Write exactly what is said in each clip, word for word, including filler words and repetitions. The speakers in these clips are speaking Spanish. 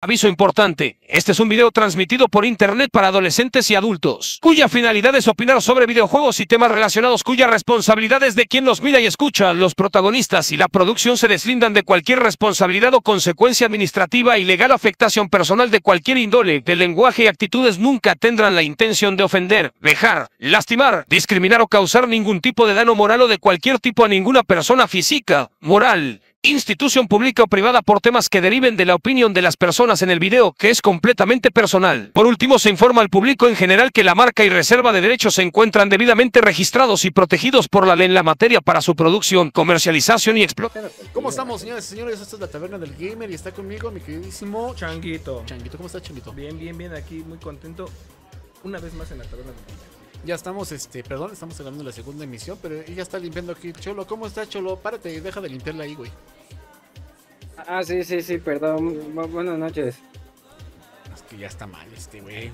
Aviso importante, este es un video transmitido por internet para adolescentes y adultos, cuya finalidad es opinar sobre videojuegos y temas relacionados, cuya responsabilidad es de quien los mira y escucha. Los protagonistas y la producción se deslindan de cualquier responsabilidad o consecuencia administrativa y legal, afectación personal de cualquier índole. El lenguaje y actitudes nunca tendrán la intención de ofender, dejar, lastimar, discriminar o causar ningún tipo de daño moral o de cualquier tipo a ninguna persona física, moral, institución pública o privada, por temas que deriven de la opinión de las personas en el video, que es completamente personal. Por último, se informa al público en general que la marca y reserva de derechos se encuentran debidamente registrados y protegidos por la ley en la materia para su producción, comercialización y explotación. ¿Cómo estamos, señores y señores? Esta es La Taberna del Gamer y está conmigo mi queridísimo Changuito. Changuito, ¿cómo estás, Changuito? Bien, bien, bien, aquí muy contento una vez más en La Taberna del Gamer. Ya estamos, este, perdón, estamos terminando la segunda emisión, pero ella está limpiando aquí. Cholo, ¿cómo está, Cholo? Párate y deja de limpiarla ahí, güey. Ah, sí, sí, sí, perdón. Bu buenas noches. Es que ya está mal este, güey.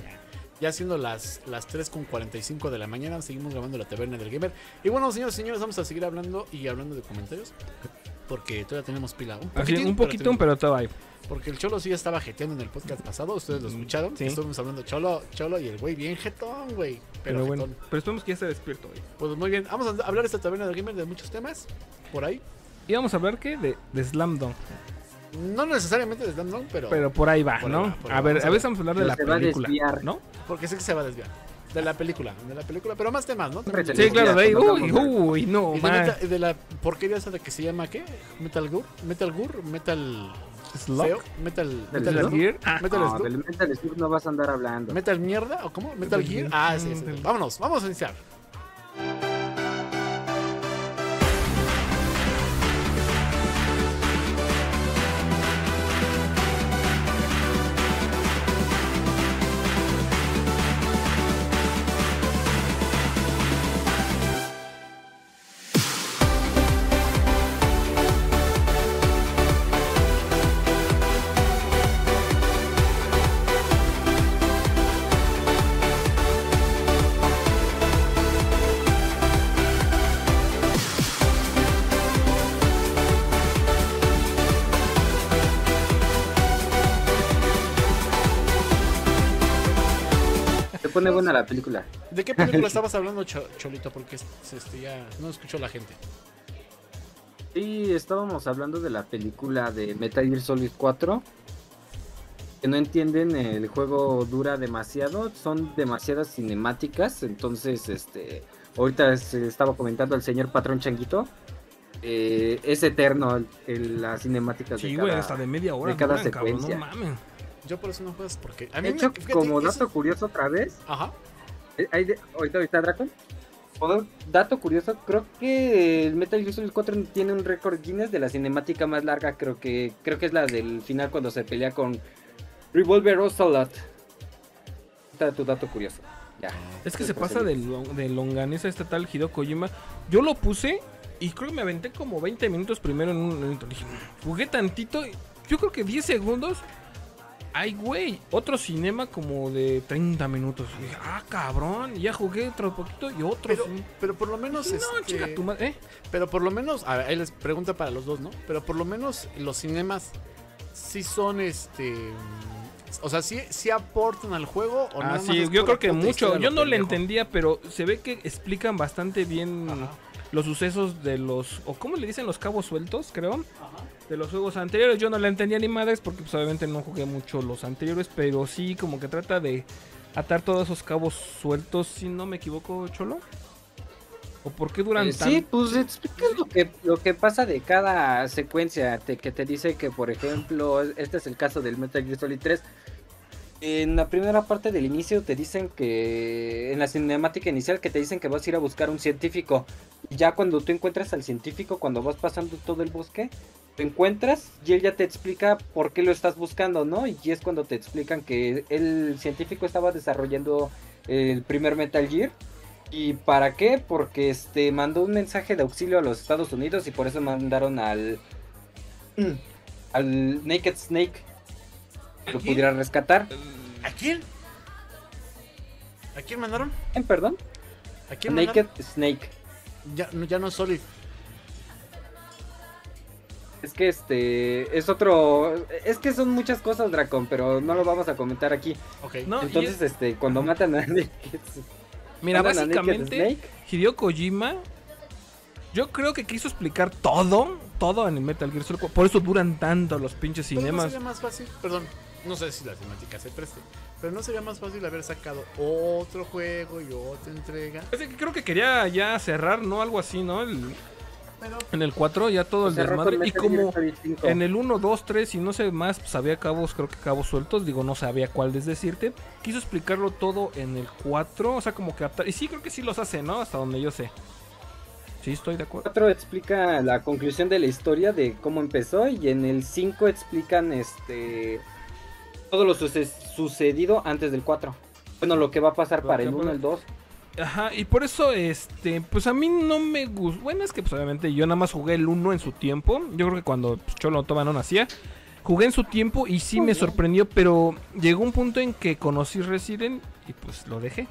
Ya siendo las, las tres con cuarenta y cinco de la mañana, seguimos grabando La Taberna del Gamer. Y bueno, señores y señores, vamos a seguir hablando y hablando de comentarios, porque todavía tenemos pila. Un poquitín, Así, un poquito, pero, pero todavía. Porque el Cholo sí ya estaba jeteando en el podcast pasado, ustedes lo escucharon, sí. Estuvimos hablando Cholo, Cholo y el güey bien jetón, güey. Pero, pero bueno, pero esperemos que ya se despierto hoy. Pues muy bien, vamos a hablar esta Taberna del Gamer de muchos temas, por ahí. Y vamos a hablar, ¿qué? De, de Slam Dunk. No necesariamente de Slam Dunk, pero... Pero por ahí va, por ¿no? Ahí va, por a, ahí ver, a ver, a ver, vamos a hablar de la película, ¿no? Porque sé que se va a desviar. De la película, de la película, pero más temas, ¿no? Sí, claro, de ahí, uy, uy, no, y de, meta, de la porquería esa de que se llama, ¿qué? Metal Gear, Metal Gear, Metal... Slug, Metal, Metal, Metal Gear, ah, Metal no, Slug. Del Metal Slug no vas a andar hablando. Metal mierda o cómo? Metal Gear. Ah, sí, sí. Vámonos, vamos a iniciar. Pone buena la película. ¿De qué película estabas hablando, Cholito? Porque este, ya no escuchó la gente. Sí, estábamos hablando de la película de Metal Gear Solid cuatro. Que no entienden, el juego dura demasiado, son demasiadas cinemáticas. Entonces, este, ahorita se estaba comentando al señor patrón Changuito. Eh, es eterno el, el, las cinemáticas sí, de cada, güey, hasta de media hora de cada duran, secuencia. Cabrón, no mames. Yo por eso no juegas porque... A mí de hecho, me... como dato curioso otra vez... Ajá. Hay de... Ahorita, ahorita, Dracon. Como dato curioso, creo que el Metal Gear Solid cuatro tiene un récord Guinness de la cinemática más larga. Creo que creo que es la del final cuando se pelea con Revolver Ocelot. Está tu dato curioso. Ya. Es que se pasa de, long... de longanesa esta tal Hideo Kojima. Yo lo puse y creo que me aventé como veinte minutos primero en un... En... Jugué tantito, yo creo que diez segundos... Ay, güey, otro cinema como de treinta minutos. Dije, ah, cabrón, ya jugué otro poquito y otro. Pero, pero por lo menos... No, este, chica, tu madre, ¿eh? Pero por lo menos... A ver, ahí les pregunta para los dos, ¿no? Pero por lo menos los cinemas sí son, este... O sea, sí, sí aportan al juego. ¿O ah, sí, yo creo que mucho. Yo no le entendía, pero se ve que explican bastante bien... Ajá. Los sucesos de los... o ¿cómo le dicen? Los cabos sueltos, creo. Ajá. De los juegos anteriores. Yo no la entendía ni madres porque pues, obviamente no jugué mucho los anteriores. Pero sí, como que trata de atar todos esos cabos sueltos. Si no me equivoco, Cholo. ¿O por qué duran eh, tan...? Sí, pues explica lo que, lo que pasa de cada secuencia. Te, que te dice que, por ejemplo, este es el caso del Metal Gear Solid tres. En la primera parte del inicio te dicen que... En la cinemática inicial que te dicen que vas a ir a buscar un científico. Ya cuando tú encuentras al científico, cuando vas pasando todo el bosque, te encuentras y él ya te explica por qué lo estás buscando, ¿no? Y es cuando te explican que el científico estaba desarrollando el primer Metal Gear. ¿Y para qué? Porque este mandó un mensaje de auxilio a los Estados Unidos y por eso mandaron al... Al Naked Snake. Lo pudiera rescatar. ¿A quién? ¿A quién mandaron? ¿En perdón? ¿A quién Naked mandaron? Snake. Ya, ya no es Solid. Es que este es otro, es que son muchas cosas, Dracon, pero no lo vamos a comentar aquí. Okay. No, entonces, es... este, cuando matan a Naked, mira, matan básicamente a Naked Snake, Hideo Kojima, yo creo que quiso explicar todo, todo en el Metal Gear Solid, por eso duran tanto los pinches cinemas. ¿No sería más fácil? Perdón, no sé si la temática se preste, pero ¿no sería más fácil haber sacado otro juego y otra entrega? Es que creo que quería ya cerrar, ¿no? Algo así, ¿no? El... En el cuatro ya todo el desmadre. Y como en el uno, dos, tres y no sé más, pues había cabos, creo que cabos sueltos. Digo, no sabía cuál desdecirte. Quiso explicarlo todo en el cuatro. O sea, como que... Y sí, creo que sí los hace, ¿no? Hasta donde yo sé. Sí, estoy de acuerdo. El cuatro explica la conclusión de la historia, de cómo empezó. Y en el cinco explican este todo lo suce sucedido antes del cuatro. Bueno, lo que va a pasar para el uno, el dos. Ajá, y por eso, este, pues a mí no me gustó. Bueno, es que pues obviamente yo nada más jugué el uno en su tiempo. Yo creo que cuando pues, Cholo Toba no nacía, jugué en su tiempo y sí me sorprendió, pero llegó un punto en que conocí Resident y pues lo dejé.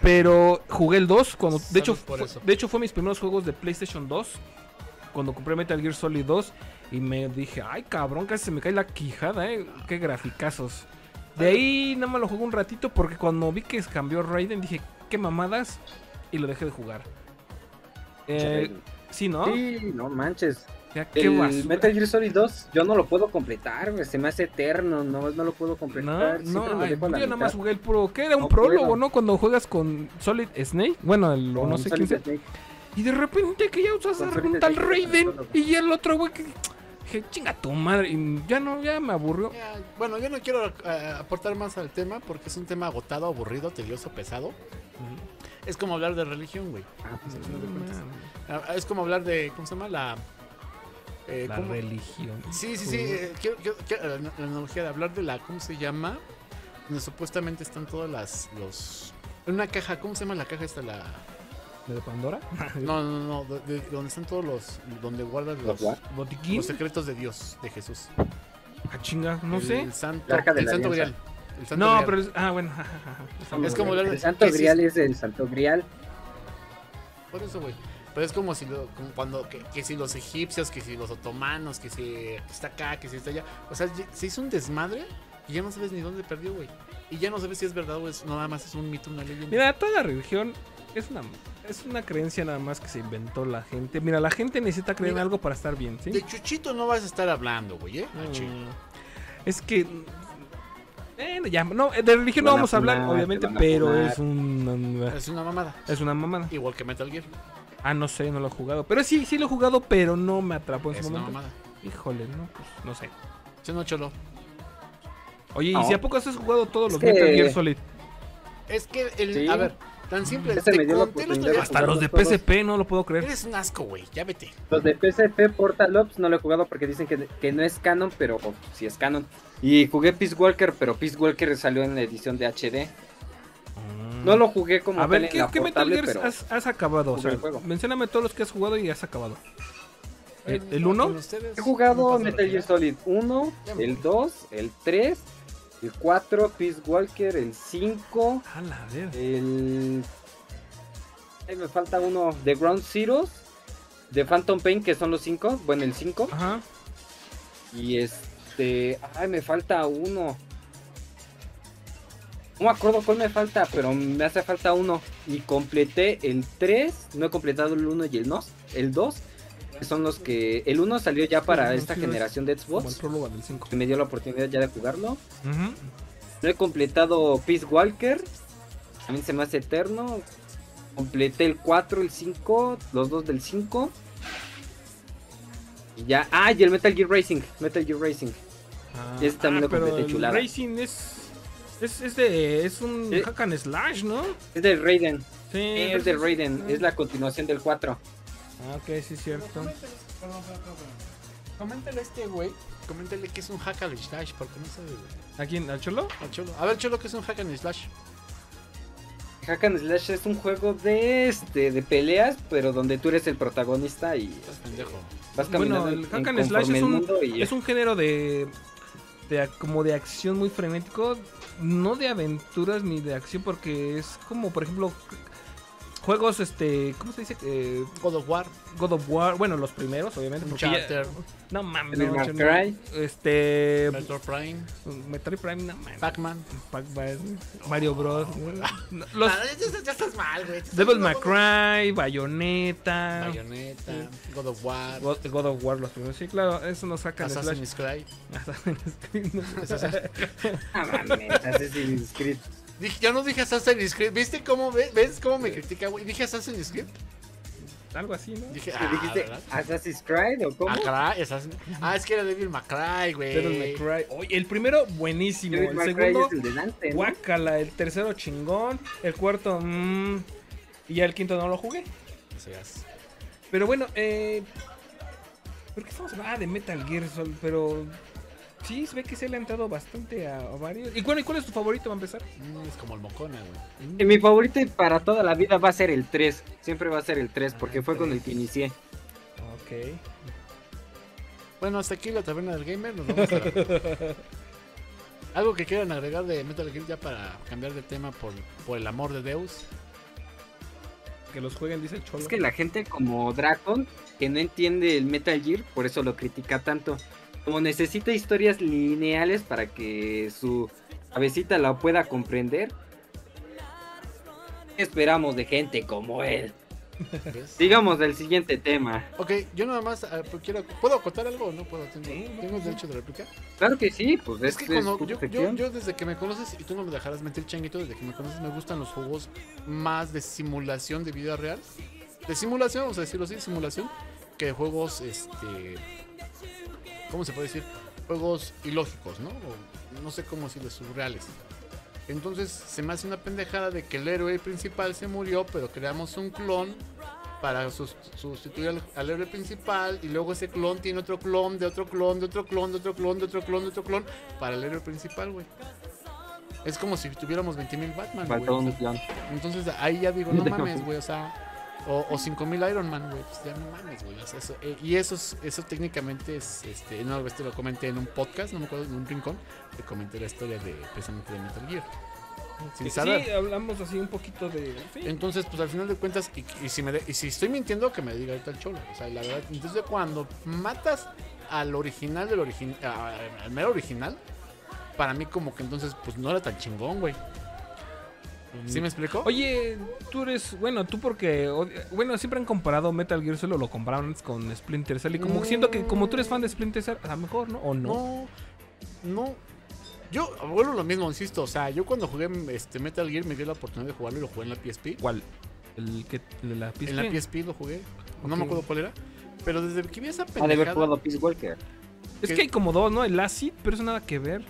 Pero jugué el dos cuando, de hecho, fue, de hecho fue mis primeros juegos de PlayStation dos. Cuando compré Metal Gear Solid dos y me dije, ay cabrón, casi se me cae la quijada, eh, qué graficazos. De ahí nada más lo jugué un ratito porque cuando vi que cambió Raiden dije, qué mamadas, y lo dejé de jugar. Eh, sí, ¿no? Sí, no manches. Ya, ¿qué el Metal Gear Solid dos yo no lo puedo completar, se me hace eterno, no, no lo puedo completar. No, no, ay, yo nada mitad. más jugué el pro, ¿qué era un no prólogo, puedo. no? Cuando juegas con Solid Snake, bueno, el, no, no sé quién sea. Y de repente que ya usas a un tal Raiden y el otro güey que... Dije, chinga tu madre, y ya no, ya me aburrió. Ya, bueno, yo no quiero uh, aportar más al tema porque es un tema agotado, aburrido, tedioso, pesado. Uh-huh. Es como hablar de religión, güey. Ah, pues, no, no, no. Es como hablar de, ¿cómo se llama? La, eh, la religión. Sí, sí, sí. Eh, quiero, quiero, quiero, la, la analogía de hablar de la, ¿cómo se llama? Donde supuestamente están todas las, los... Una caja, ¿cómo se llama la caja esta? La... ¿De Pandora? No, no, no, de, de donde están todos los... Donde guardan los... ¿Botiquín? Los secretos de Dios, de Jesús. Ah, chinga, no el, sé. El santo, el santo grial. El santo no, grial. pero... Es, ah, bueno. Es como hablar de... El santo grial es el santo grial. Por eso, güey. Pero es como si... Lo, como cuando... Que, que si los egipcios, que si los otomanos, que si está acá, que si está allá. O sea, se hizo un desmadre y ya no sabes ni dónde perdió, güey. Y ya no sabes si es verdad o es nada más es un mito, una leyenda. Mira, toda la religión es una... Es una creencia nada más que se inventó la gente. Mira, la gente necesita creer Mira, en algo para estar bien, ¿sí? De chuchito no vas a estar hablando, güey, ¿eh? Mm. Es que... Eh, ya, no, de religión no vamos a hablar, fumar, obviamente, pero es una... Es una mamada. Es una mamada. Igual que Metal Gear. Ah, no sé, no lo he jugado. Pero sí, sí lo he jugado, pero no me atrapó en es su momento. Mamada. Híjole, no, pues, no sé. Yo no cholo. Oye, no. ¿Y si a poco has jugado todos es los que... Metal Gear Solid? Es que, el, ¿Sí? a ver... Tan simple, este te conté los de hasta los de P S P, no lo puedo creer. Eres un asco, güey, ya vete. Los de P S P Portal Ops no lo he jugado porque dicen que, que no es canon, pero oh, sí es canon. Y jugué Peace Walker, pero Peace Walker salió en la edición de H D. Mm. No lo jugué como A ver, ¿qué, ¿qué Metal Gear has, has acabado? O sea, mencióname todos los que has jugado y has acabado. ¿El, el uno? He jugado Metal Gear Solid uno, el dos, el tres... El cuatro, Peace Walker, el cinco, el... Ay, me falta uno, de Ground Zeroes, de Phantom Pain, que son los cinco, bueno, el cinco. Ajá. Y este... Ay, me falta uno. No me acuerdo cuál me falta, pero me hace falta uno. Y completé el tres, no he completado el uno y el dos, el dos. Son los que... El uno salió ya para esta generación de Xbox. Que me dio la oportunidad ya de jugarlo. Uh-huh. No he completado Peace Walker. También se me hace eterno. Completé el cuatro, el cinco, los dos del cinco. Y ya... Ah, y el Metal Gear Rising. Metal Gear Rising. Ah, este también ah, lo completé chulada. El Rising es... Es, es, de, es un es, hack and slash, ¿no? Es de Raiden. Sí, es, es de Raiden. Es la continuación del cuatro. Ah, ok, sí es cierto. Coméntale, perdón, perdón, perdón. coméntale a este güey, coméntale que es un hack and slash, porque no sabe, güey. ¿A quién? ¿Al Cholo? Al Cholo. A ver, Cholo, ¿qué es un hack and slash? Hack and slash es un juego de este de peleas, pero donde tú eres el protagonista y vas pendejo. Vas caminando. Bueno, el hack and slash es un, y, es un género de, de como de acción muy frenético, no de aventuras ni de acción, porque es como, por ejemplo, juegos, este, ¿cómo se dice? Eh, God of War. God of War, bueno, los primeros, obviamente. Uncharted. Ya, no mames. No, Metal Gear no, este, Metroid Prime. Metroid Prime, no mames. Pac-Man. Pac-Man. Oh. Mario Bros. No, los, ya, ya estás mal, güey. Devil May Cry, Bayonetta. Bayonetta. God of War. God, God of War, los primeros. Sí, claro, eso nos saca de Assassin's Creed. Assassin's Creed. No mames, Assassin's Creed. Yo no dije Assassin's Creed. ¿Viste cómo, ves, ¿Ves cómo me critica, güey? ¿Dije Assassin's Creed? Algo así, ¿no? Dije, ah, ¿dijiste ¿verdad? Assassin's Creed o cómo? Ah, ah, es que era Devil May Cry, güey. Devil May Cry. Oye, el primero, buenísimo. Devil el May segundo, Cry es el delante, ¿no? Guácala. El tercero, chingón. El cuarto, mmm. Y ya el quinto no lo jugué. Sí, es. Pero bueno, eh. ¿Por qué estamos hablando ah, de Metal Gear Solid? Pero. Sí, se ve que se le ha entrado bastante a, a varios. ¿Y cuál, cuál es tu favorito para empezar? Mm, es como el mocona, güey. Mm. Mi favorito para toda la vida va a ser el tres. Siempre va a ser el tres, ah, porque el fue tres. Con el que inicié. Ok. Bueno, hasta aquí la taberna del gamer. Nos vamos a... ¿Algo que quieran agregar de Metal Gear ya para cambiar de tema por, por el amor de Deus? Que los jueguen, dice el cholo. Es que la gente como Dracon, que no entiende el Metal Gear, por eso lo critica tanto. Como necesita historias lineales para que su cabecita la pueda comprender. ¿Qué esperamos de gente como él? Sigamos del siguiente tema. Ok, yo nada más uh, quiero... ¿Puedo acotar algo o no puedo? ¿Tengo, sí, ¿tengo sí. derecho de réplica? Claro que sí, pues es, es que cuando, yo, yo, yo desde que me conoces, y tú no me dejarás mentir, changuito, desde que me conoces me gustan los juegos más de simulación de vida real. De simulación, vamos a decirlo así, simulación. Que juegos, este... ¿cómo se puede decir? Juegos ilógicos, ¿no? O no sé cómo decirlo, surreales. Entonces se me hace una pendejada de que el héroe principal se murió, pero creamos un clon para sustituir al, al héroe principal, y luego ese clon tiene otro clon, de otro clon, de otro clon, de otro clon, de otro clon, de otro clon, de otro clon para el héroe principal, güey. Es como si tuviéramos veinte mil Batman, güey. O sea, entonces ahí ya digo, no mames, güey, o sea... O, o cinco mil Iron Man, güey, pues ya no mames, güey, o sea, eso, eh, y eso, eso técnicamente es, este, no, este lo comenté en un podcast, no me acuerdo, en un rincón, te comenté la historia de, precisamente de Metal Gear. Sin saber. Sí, hablamos así un poquito de... Sí. Entonces, pues al final de cuentas, y, y, si me de, y si estoy mintiendo, que me diga ahorita el cholo, o sea, la verdad, entonces cuando matas al original del original, al mero original, para mí como que entonces, pues no era tan chingón, güey. ¿Sí me explicó? Oye, tú eres... Bueno, tú porque... Bueno, siempre han comparado Metal Gear Solid, lo compararon con Splinter Cell. Y como mm. siento que como tú eres fan de Splinter Cell, a lo mejor, ¿no? ¿O no? No, no. Yo, bueno, lo mismo, insisto. O sea, yo cuando jugué este Metal Gear me dio la oportunidad de jugarlo y lo jugué en la P S P. ¿Cuál? ¿El que, la P S P? En la P S P lo jugué. Okay. No me acuerdo cuál era. Pero desde que vi esa pendejada... Ha de haber jugado Peace Walker. Es que, que hay como dos, ¿no? El A C I D, pero eso nada que ver.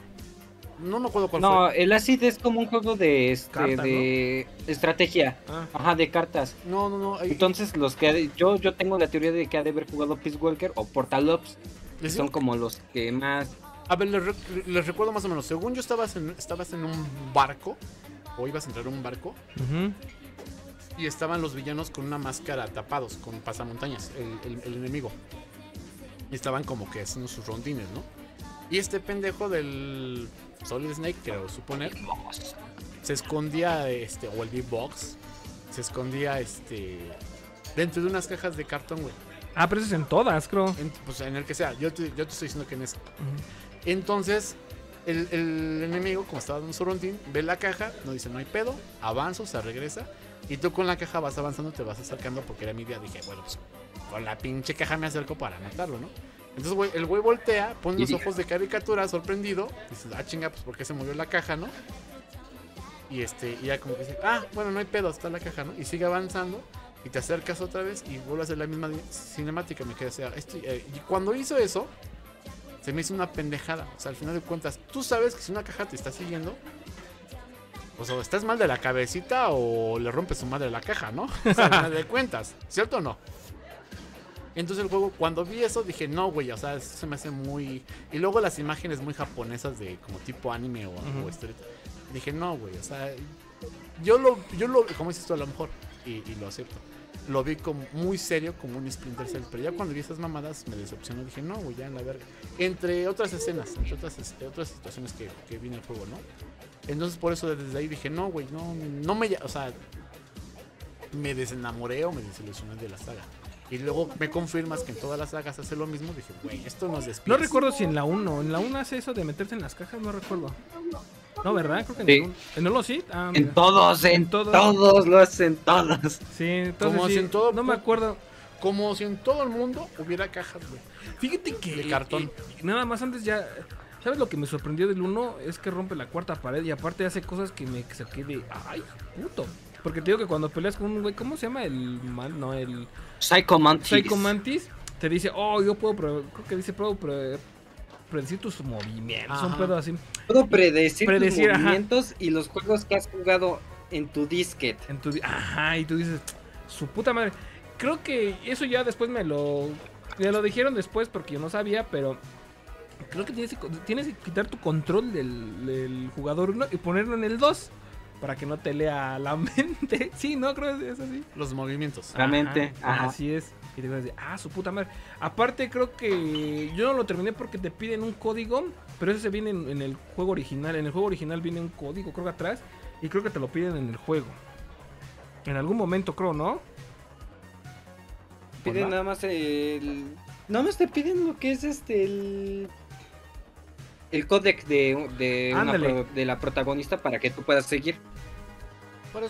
No me acuerdo cuál no, fue. No, el Acid es como un juego de, este, cartas, de ¿no? estrategia. Ah. Ajá, de cartas. No, no, no. Hay... Entonces, los que de... yo, yo tengo la teoría de que ha de haber jugado Peace Walker o Portal Ops. Que son como los que más... A ver, les, re les recuerdo más o menos. Según yo, estabas en, estabas en un barco. O ibas a entrar en un barco. Uh-huh. Y estaban los villanos con una máscara tapados, con pasamontañas, el, el, el enemigo. Y estaban como que haciendo sus rondines, ¿no? Y este pendejo del... Solid Snake, creo suponer, se escondía este o el beatbox se escondía este dentro de unas cajas de cartón, güey. Ah, pero eso es en todas, creo. En, pues en el que sea. Yo te, yo te estoy diciendo que en ese. Uh-huh. Entonces el, el enemigo, como estaba dando su rondín, ve la caja, no dice no hay pedo, avanza, o sea, regresa y tú con la caja vas avanzando, te vas acercando porque era mi idea. Dije bueno pues con la pinche caja me acerco para matarlo, ¿no? Entonces, güey, el güey voltea, pone los ojos de caricatura, sorprendido. Dice, ah, chinga, pues porque se movió la caja, ¿no? Y este, y ya como que dice, ah, bueno, no hay pedo, está la caja, ¿no? Y sigue avanzando, y te acercas otra vez, y vuelve a hacer la misma cinemática, me quedé, o sea, esto, eh, y cuando hizo eso, se me hizo una pendejada. O sea, al final de cuentas, tú sabes que si una caja te está siguiendo, o sea, estás mal de la cabecita o le rompes su madre la caja, ¿no? O sea, al final de cuentas, ¿cierto o no? Entonces el juego, cuando vi eso, dije, no, güey, o sea, eso se me hace muy... Y luego las imágenes muy japonesas de como tipo anime o, uh-huh. o historia. Dije, no, güey, o sea, yo lo, yo lo, como dices tú, a lo mejor, y, y lo acepto, lo vi como muy serio, como un Splinter Cell, pero ya cuando vi esas mamadas me decepcionó, dije, no, güey, ya en la verga. Entre otras escenas, entre otras, entre otras situaciones que, que vi en el juego, ¿no? Entonces por eso desde ahí dije, no, güey, no, no me... O sea... me desenamoré o me desilusioné de la saga. Y luego me confirmas que en todas las sagas hace lo mismo. Dije, güey, esto no es Dead Space. No recuerdo si en la uno. ¿En la uno hace eso de meterse en las cajas? No recuerdo. No, ¿verdad? Creo que sí. en, ¿en el Ocelot? Ah, en todos, en todos. Todos lo hacen, todas. Sí, entonces como sí, si en todo, no me acuerdo. Como si en todo el mundo hubiera cajas, güey. Fíjate que... de cartón. Y, y nada más antes ya... ¿Sabes lo que me sorprendió del uno? Es que rompe la cuarta pared y aparte hace cosas que me saqué de... ¡Ay, puto! Porque te digo que cuando peleas con un güey, ¿cómo se llama? El mal, no, el... Psycho Mantis. Psycho Mantis te dice, oh, yo puedo, creo que dice, puedo pre predecir tus movimientos. Ajá. Un pedo así. Puedo predecir, predecir tus ajá. movimientos y los juegos que has jugado en tu disquete. En tu di ajá, y tú dices, su puta madre. Creo que eso ya después me lo... me lo dijeron después porque yo no sabía, pero... creo que tienes que, tienes que quitar tu control del, del jugador uno y ponerlo en el dos. Para que no te lea la mente. Sí, no, creo que es así. Los movimientos. La ajá, mente. Ajá. Así es. Y te vas a decir, ah, su puta madre. Aparte, creo que yo no lo terminé porque te piden un código. Pero ese se viene en, en el juego original. En el juego original viene un código, creo que atrás. Y creo que te lo piden en el juego. En algún momento, creo, ¿no? Piden Hola. nada más el... Nada más te piden lo que es este... el... el códec de, de, una pro, de la protagonista para que tú puedas seguir.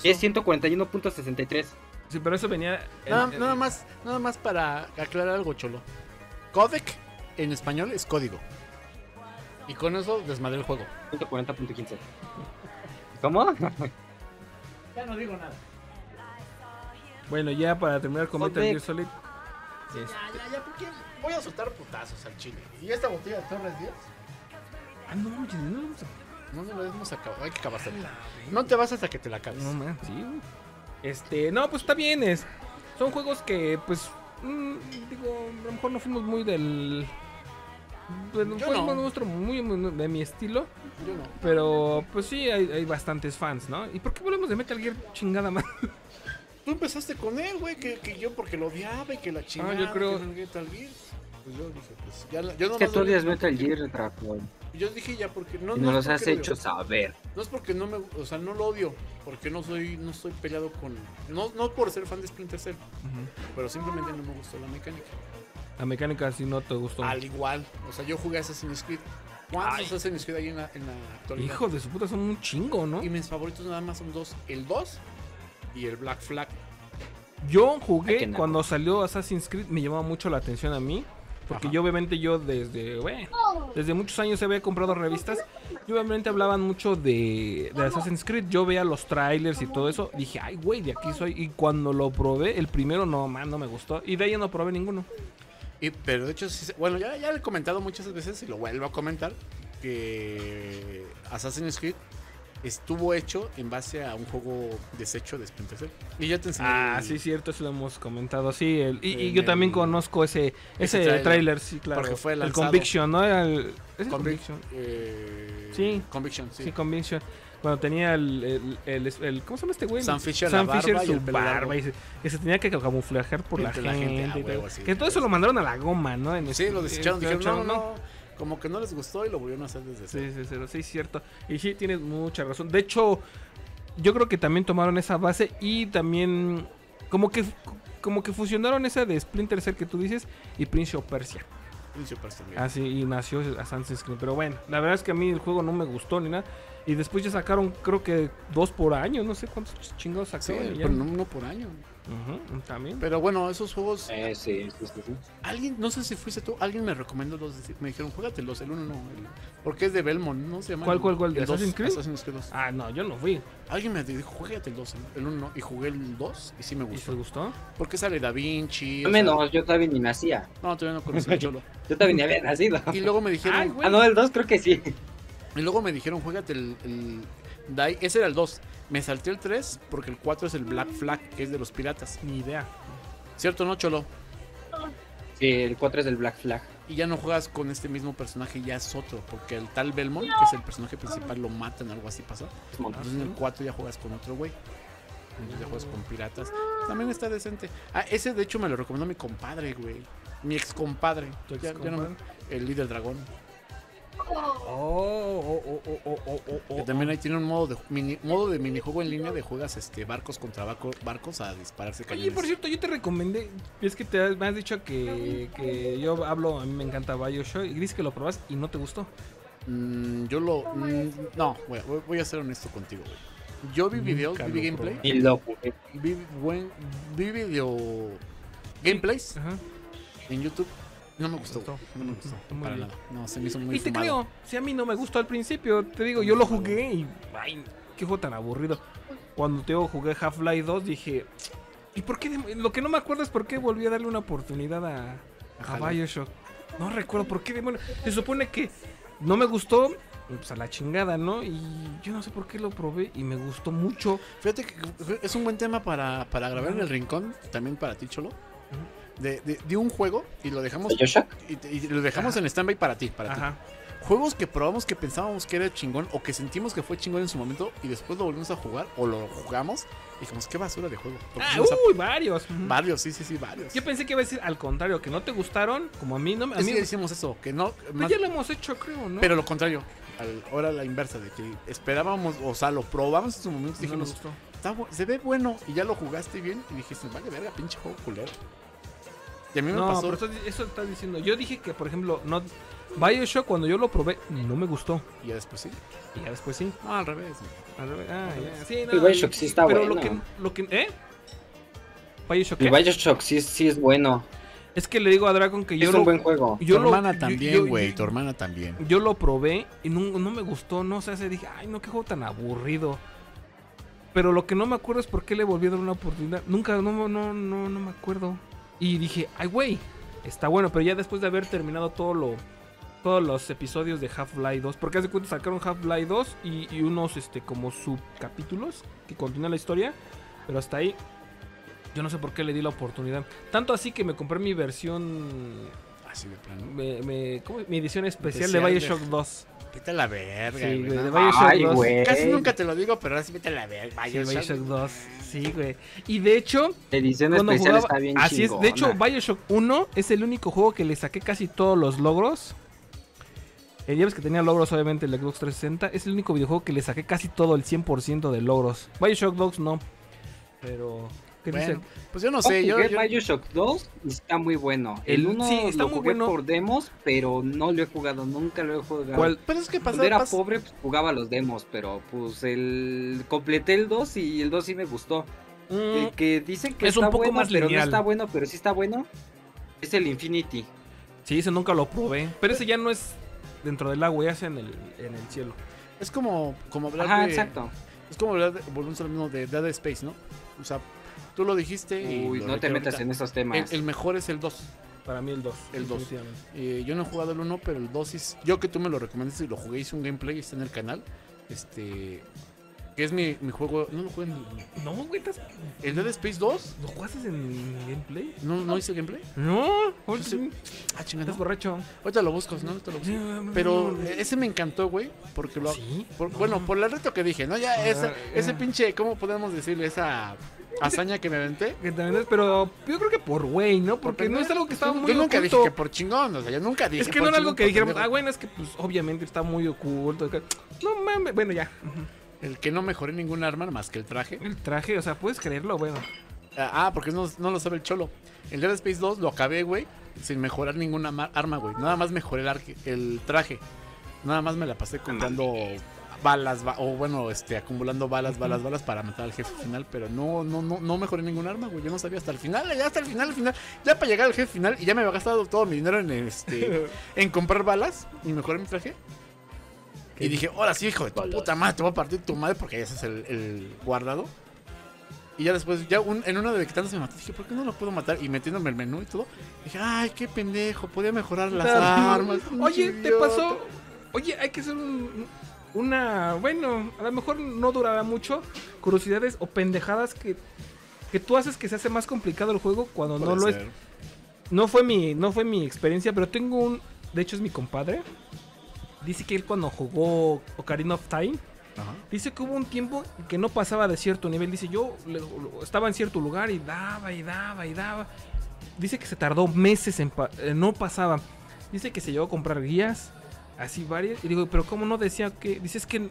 Es ciento cuarenta y uno punto sesenta y tres. Sí, pero eso venía... El, nada, el... Nada, más, nada más para aclarar algo, Cholo. Códec en español es código. Y con eso desmadré el juego. ciento cuarenta punto quince. ¿Cómo? Ya no digo nada. Bueno, ya para terminar con Metal Gear Solid. Ya, ya, ya, porque voy a soltar putazos al chile. ¿Y esta botella de Torres diez? Ah, no, no, no, no, no, no, no acabado. Hay que acabarse. No te vas hasta que te la acabes. No, man, sí. Este, no, pues está bien. Es, son juegos que, pues, mmm, digo, a lo mejor no fuimos muy del... Bueno, fue no. nuestro, muy, muy de mi estilo. Yo no. Pero, pues sí, hay, hay bastantes fans, ¿no? ¿Y por qué volvemos de Metal Gear chingada más? Tú empezaste con él, güey, que, que yo porque lo odiaba y que la chingada. No, yo creo... Que Metal Gear. Pues yo dije, pues, ya la, yo no es que tú odias Metal Gear, retracón. Yo dije ya porque no, no, no los has hecho saber. No es porque no me, o sea, no lo odio, porque no soy no estoy peleado con no no por ser fan de Splinter Cell, uh-huh. pero simplemente no me gustó la mecánica. La mecánica sí no te gustó. Al igual, o sea, yo jugué Assassin's Creed. ¿Cuántos Assassin's Creed hay en la, en la actualidad? Hijo de su puta, son un chingo, ¿no? Y mis favoritos nada más son dos, el dos y el Black Flag. Yo jugué cuando salió Assassin's Creed, me llamaba mucho la atención a mí. Porque Ajá. yo obviamente yo desde, bueno, desde muchos años había comprado revistas y obviamente hablaban mucho de, de Assassin's Creed. Yo veía los trailers y todo eso, dije, ay güey, de aquí soy. Y cuando lo probé, el primero no, man, no me gustó. Y de ahí no probé ninguno. Y, pero de hecho, sí, bueno, ya, ya lo he comentado muchas veces y lo vuelvo a comentar, que Assassin's Creed estuvo hecho en base a un juego deshecho de Splinter Cell. Y ya te enseñé. Ah, el... sí, cierto, eso lo hemos comentado. Sí, el, y, el, y yo también conozco ese ese, ese tráiler, sí, claro. Porque fue lanzado. El Conviction, ¿no? Era el, ¿es el Conviction? Eh... Sí. Conviction, sí. Sí, Conviction. Cuando tenía el, el, el, el, el ¿cómo se llama este güey? Sam Fisher, Sam Fisher su barba. Y, y, se, y se tenía que camuflajear por la, la gente. gente ah, huevo, sí, que todo eso lo mandaron a la goma, ¿no? En sí, este, lo desecharon. Dijeron, no, no. no. Como que no les gustó y lo volvieron a hacer desde cero. Sí, sí, sí, sí, cierto. Y sí, tienes mucha razón. De hecho, yo creo que también tomaron esa base y también como que como que fusionaron esa de Splinter Cell que tú dices y Prince of Persia. Prince of Persia. Así, y nació Assassin's Creed. Pero bueno, la verdad es que a mí el juego no me gustó ni nada. Y después ya sacaron, creo que dos por año. No sé cuántos chingados sacaron. Sí, pero no uno por año. Uh-huh, también. Pero bueno, esos juegos. Eh, sí, sí, sí, sí. Alguien, no sé si fuiste tú, alguien me recomendó los. Me dijeron, júgatelos, el uno no. El, porque es de Belmont, ¿no? Se llama. ¿Cuál, cuál, cuál? ¿De Assassin's Creed? Assassin's Creed dos. Ah, no, yo no fui. Alguien me dijo, júgate el dos, el uno no. Y jugué el dos y sí me gustó. ¿Y te gustó? Porque sale Da Vinci. No, menos, o sea, yo todavía ni nacía. No, todavía no conocía Cholo. Yo todavía ni había nacido. Y luego me dijeron. Ay, güey. Ah, no, el dos creo que sí. Y luego me dijeron, juégate el, el... Ese era el dos. Me salté el tres porque el cuatro es el Black Flag, que es de los piratas. Ni idea. ¿Cierto, no, Cholo? Sí, el cuatro es el Black Flag. Y ya no juegas con este mismo personaje, ya es otro. Porque el tal Belmont, que es el personaje principal, lo matan, algo así pasó. Entonces en el cuatro ya juegas con otro güey. Entonces ya juegas con piratas. También está decente. Ah, ese de hecho me lo recomendó mi compadre, güey. Mi ex compadre. Ya, ya no, el líder dragón. Oh, oh, oh, oh, oh, oh, oh. Que también ahí tiene un modo de mini, modo de minijuego en línea de juegas este barcos contra barco, barcos a dispararse cañones. Oye, por cierto, yo te recomendé, es que te has, me has dicho que, que yo hablo, a mí me encanta Bioshock, y dices que lo probas y no te gustó. Mm, yo lo... Mm, no, voy, voy a ser honesto contigo, güey. Yo vi Nunca videos, vi gameplay. Y lo vi, buen, vi video... Gameplays. Ajá. En YouTube. No me gustó, no me gustó, no, para nada. No, se me hizo muy fumado. Y te creo, si a mí no me gustó al principio, te digo, yo lo jugué y... Ay, qué juego tan aburrido. Cuando te jugué Half-Life dos dije... ¿Y por qué? Lo que no me acuerdo es por qué volví a darle una oportunidad a, a Bioshock. No recuerdo por qué, bueno, se supone que no me gustó, pues a la chingada, ¿no? Y yo no sé por qué lo probé y me gustó mucho. Fíjate que es un buen tema para, para grabar en el rincón, también para ti, Cholo. De, de, de un juego y lo dejamos y, y lo dejamos Ajá. en stand-by para ti, para ti. Juegos que probamos que pensábamos que era chingón o que sentimos que fue chingón en su momento y después lo volvimos a jugar o lo jugamos y dijimos, qué basura de juego. Ah, uy, a... varios. Varios, sí, sí, sí, varios. Yo pensé que iba a decir al contrario, que no te gustaron, como a mí no me... A mí sí me... decimos eso, que no... Pues más... ya lo hemos hecho, creo, ¿no? Pero lo contrario, al, ahora la inversa, de que esperábamos, o sea, lo probamos en su momento y dijimos, no está, se ve bueno y ya lo jugaste bien y dijiste, vale, verga, pinche juego culero. Y a mí me no, pasó. Pero eso, eso estás diciendo. Yo dije que, por ejemplo, no, Bioshock, cuando yo lo probé, no me gustó. Y ya después sí. Y ya después sí. No, al revés. Al revés. Ah, al revés. Sí, no, y Bioshock sí está pero bueno. Pero lo que, lo que. ¿Eh? Bioshock. Y Bioshock sí, sí es bueno. Es que le digo a Dragon que es yo. Es un lo, buen juego. Yo tu, lo, hermana yo, también, wey, yo, tu hermana también, güey. Tu hermana también. Yo lo probé y no, no me gustó. No, o sea, se dije, ay, no, qué juego tan aburrido. Pero lo que no me acuerdo es por qué le volví a dar una oportunidad. Nunca, no, no, no, no me acuerdo. Y dije, ay, güey, está bueno. Pero ya después de haber terminado todo lo, todos los episodios de Half-Life dos. Porque hace cuenta sacaron Half-Life dos y, y unos este como subcapítulos que continúan la historia. Pero hasta ahí, yo no sé por qué le di la oportunidad. Tanto así que me compré mi versión... Así de plano. Me, me, ¿cómo? Mi edición especial, especial de Bioshock dos. Vete a la verga, sí, güey. De Bioshock dos. Güey. Casi nunca te lo digo, pero ahora sí vete a la verga. Bioshock, sí, Bioshock dos. Sí, güey. Y de hecho, edición especial jugaba, está bien chingona. Así es. De hecho, Bioshock uno es el único juego que le saqué casi todos los logros. Eh, ya ves que tenía logros, obviamente, el Xbox trescientos sesenta. Es el único videojuego que le saqué casi todo el cien por ciento de logros. Bioshock dos no. Pero... Bueno, pues yo no sé, yo, yo... Bioshock dos está muy bueno. El uno sí, está lo muy jugué bueno por demos, pero no lo he jugado, nunca lo he jugado. ¿Cuál? Pero es que pasaba, Cuando era pas... pobre, pues, jugaba los demos, pero pues el completé el dos y el dos sí me gustó. Mm. El que dicen que es está un poco bueno, más lineal. Pero no está bueno, pero sí está bueno. Es el Infinity. Sí, ese nunca lo probé, pero ese ya no es dentro del agua, ya sea en el, en el cielo. Es como como hablar Ajá, de... exacto. Es como hablar de, volvemos al mismo de Dead Space, ¿no? O sea, tú lo dijiste. Uy, y no te metas ahorita en esos temas. El, el mejor es el dos. Para mí el dos. El dos. Eh, yo no he jugado el uno, pero el dos es... Yo que tú me lo recomendaste y lo jugué, hice un gameplay, está en el canal. Este... Que es mi, mi juego... No lo jugué en... El... No, güey, estás... ¿El Dead Space dos? ¿Lo jugaste en gameplay? ¿No, no, no hice gameplay? No. Ahorita... Soy... Ah, chingada. Estás borracho. Ahorita lo busco, ¿no? Ahorita lo busco. Pero ese me encantó, güey, porque lo... ¿Sí? Por, no. Bueno, por el reto que dije, ¿no? Ya, esa, ese pinche... ¿Cómo podemos decirle? Esa... hazaña que me aventé. Pero yo creo que por güey, ¿no? Porque por no es algo que estaba muy oculto. Yo nunca oculto. dije que por chingón, o sea, yo nunca dije. Es que por no era algo que dijeron, ah, bueno, es que pues obviamente está muy oculto. No mames, bueno, ya. El que no mejoré ningún arma más que el traje. El traje, o sea, puedes creerlo, bueno. Ah, porque no, no lo sabe el Cholo. El Dead Space dos lo acabé, güey, sin mejorar ninguna arma, güey. Nada más mejoré el, arque, el traje. Nada más me la pasé contando... balas, ba o bueno, este, acumulando balas, balas, balas para matar al jefe final, pero no, no, no, no mejoré ningún arma, güey, yo no sabía hasta el final, ya hasta el final, el final, ya para llegar al jefe final y ya me había gastado todo mi dinero en este, en comprar balas y mejoré mi traje. ¿Qué? Y dije, ahora sí, hijo de tu puta madre, te voy a partir tu madre porque ese es el, el guardado. Y ya después, ya un, en una de tantas me maté, dije, ¿por qué no lo puedo matar? Y metiéndome el menú y todo, dije, ay, qué pendejo, podía mejorar las armas. Oye, te pasó, oye, hay que hacer un... Una, bueno, a lo mejor no durará mucho. Curiosidades o pendejadas que, que tú haces que se hace más complicado el juego cuando Puede no lo ser. es. No fue mi, no fue mi experiencia, pero tengo un... De hecho es mi compadre. Dice que él cuando jugó Ocarina of Time, Ajá. dice que hubo un tiempo que no pasaba de cierto nivel. Dice, yo le, estaba en cierto lugar y daba y daba y daba. Dice que se tardó meses en... Pa eh, no pasaba. Dice que se llegó a comprar guías. así varias. Y digo, pero cómo no decía que... Dice, es que...